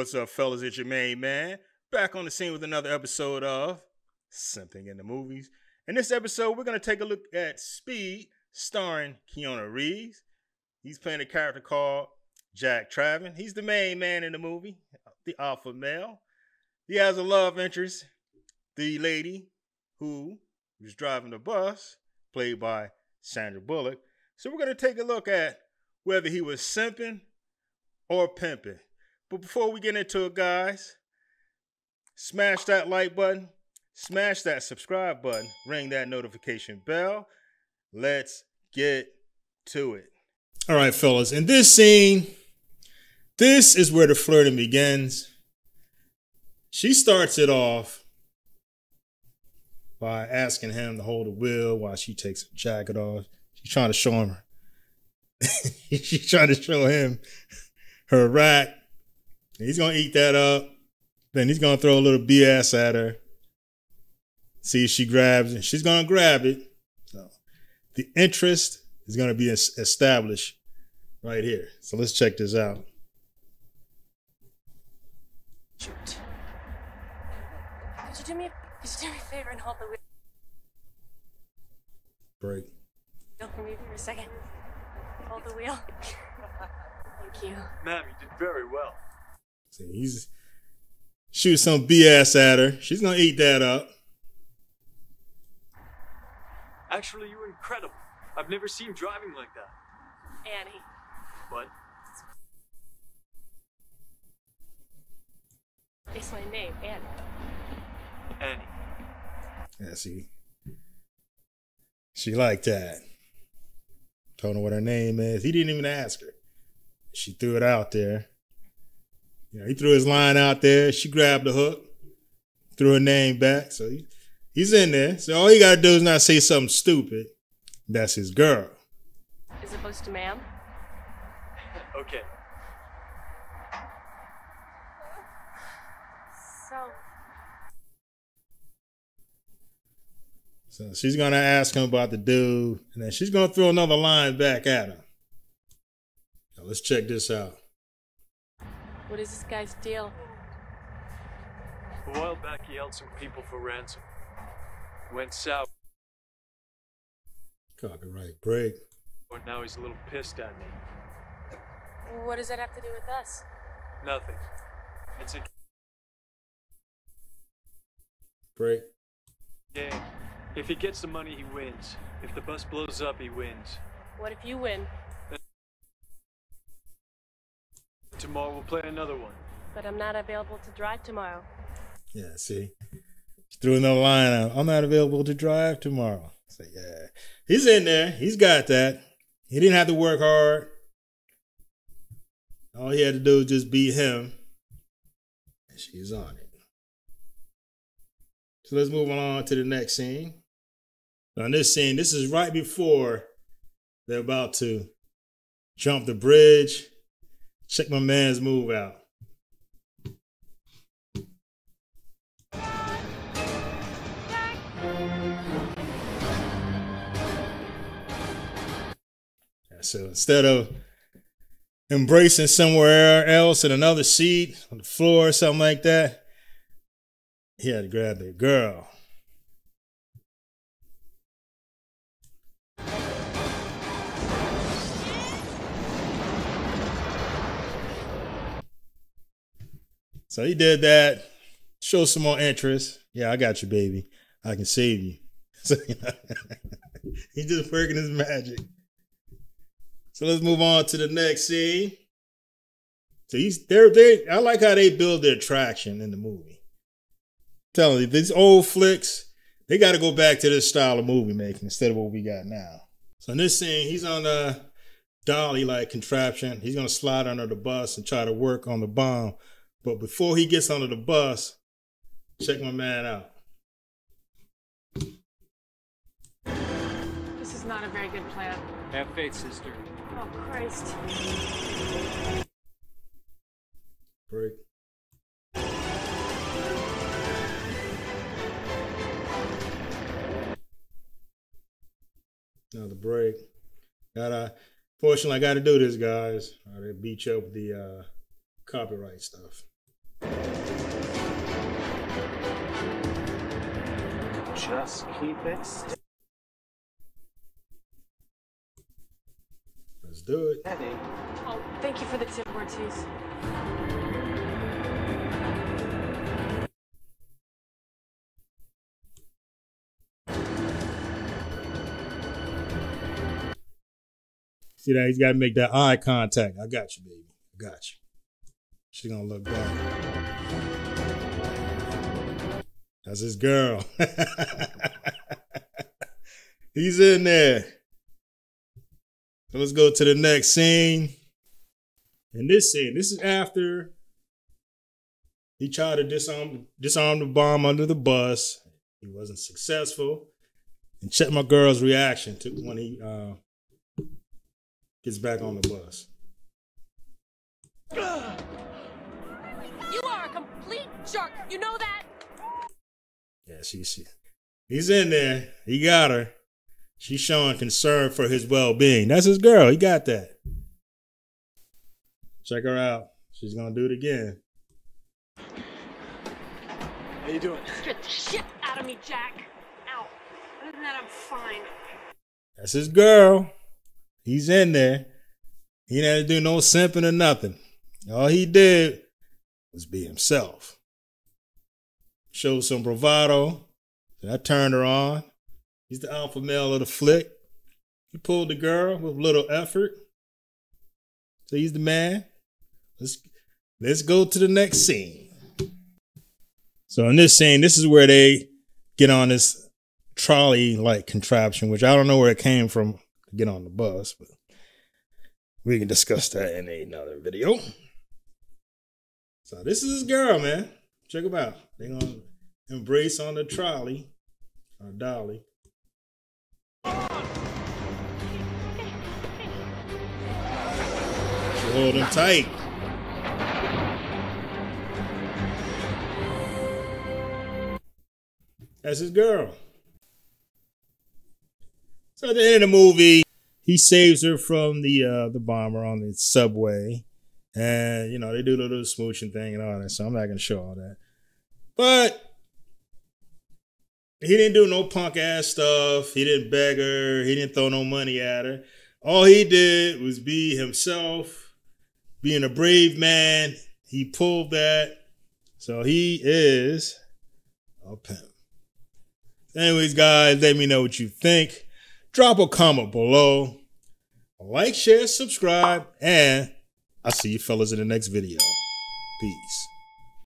What's up, fellas? It's your main man, back on the scene with another episode of Simping in the Movies. In this episode, we're going to take a look at Speed, starring Keanu Reeves. He's playing a character called Jack Traven. He's the main man in the movie, the alpha male. He has a love interest, the lady who was driving the bus, played by Sandra Bullock. So we're going to take a look at whether he was simping or pimping. But before we get into it, guys, smash that like button, smash that subscribe button, ring that notification bell. Let's get to it. All right, fellas, in this scene, this is where the flirting begins. She starts it off by asking him to hold the wheel while she takes her jacket off. She's trying to show him. She's trying to show him her rack. He's going to eat that up. Then he's going to throw a little BS at her. See if she grabs it. She's going to grab it. So the interest is going to be established right here. So let's check this out. Shoot. Could you do me a favor and hold the wheel? Break. Don't move for a second. Hold the wheel. Thank you. Ma'am, you did very well. So he's shooting some BS at her. She's gonna eat that up. Actually, you were incredible. I've never seen driving like that. Annie. What? It's my name, Annie. Annie. Yeah, see. She liked that. Told her what her name is. He didn't even ask her. She threw it out there. You know, he threw his line out there. She grabbed the hook, threw her name back. So he's in there. So all you got to do is not say something stupid. That's his girl. As opposed to ma'am? Okay. So she's going to ask him about the dude. And then she's going to throw another line back at him. Now let's check this out. What is this guy's deal? A while back, he held some people for ransom. Went south. Copyright break. Or now he's a little pissed at me. What does that have to do with us? Nothing. It's a break. Yeah. If he gets the money, he wins. If the bus blows up, he wins. What if you win? Tomorrow we'll play another one. But I'm not available to drive tomorrow. Yeah, see? She threw another line out. I'm not available to drive tomorrow. So yeah. He's in there. He's got that. He didn't have to work hard. All he had to do was just beat him. And she's on it. So let's move on to the next scene. Now in this scene, this is right before they're about to jump the bridge. Check my man's move out. So instead of embracing somewhere else in another seat on the floor or something like that, he had to grab the girl. So he did that, show some more interest. Yeah, I got you, baby. I can save you. So, you know, he's just working his magic. So let's move on to the next scene. So I like how they build their traction in the movie. I'm telling you, these old flicks, they got to go back to this style of movie making instead of what we got now. So in this scene, he's on a dolly-like contraption. He's going to slide under the bus and try to work on the bomb. But before he gets onto the bus, check my man out. This is not a very good plan. Have faith, sister. Oh, Christ. Break. Another break. Fortunately, I got to do this, guys. They beat you up with the copyright stuff. Just keep it steady. Let's do it. Oh, thank you for the tip, Ortiz. See that? He's got to make that eye contact. I got you, baby. I got you. She gonna look back. That's his girl. He's in there. So let's go to the next scene. And this scene, this is after he tried to disarm the bomb under the bus. He wasn't successful. And check my girl's reaction to when he gets back on the bus. You are a complete jerk. You know that? Yeah, she. He's in there. He got her. She's showing concern for his well-being. That's his girl. He got that. Check her out. She's gonna do it again. How you doing? Strip the shit out of me, Jack. Ow. Other than that, I'm fine. That's his girl. He's in there. He didn't have to do no simping or nothing. All he did was be himself. Showed some bravado. That turned her on. He's the alpha male of the flick. He pulled the girl with little effort. So he's the man. Let's go to the next scene. So in this scene, this is where they get on this trolley-like contraption, which I don't know where it came from. Get on the bus, but we can discuss that in another video. So this is his girl, man. Check them out. They're gonna embrace on the trolley or dolly. Hold them tight. That's his girl. So at the end of the movie, he saves her from the bomber on the subway. And, you know, they do the little smooching thing and all that. So I'm not going to show all that. But he didn't do no punk ass stuff. He didn't beg her. He didn't throw no money at her. All he did was be himself, being a brave man. He pulled that. So he is a pimp. Anyways, guys, let me know what you think. Drop a comment below, like, share, subscribe, and I'll see you fellas in the next video. Peace.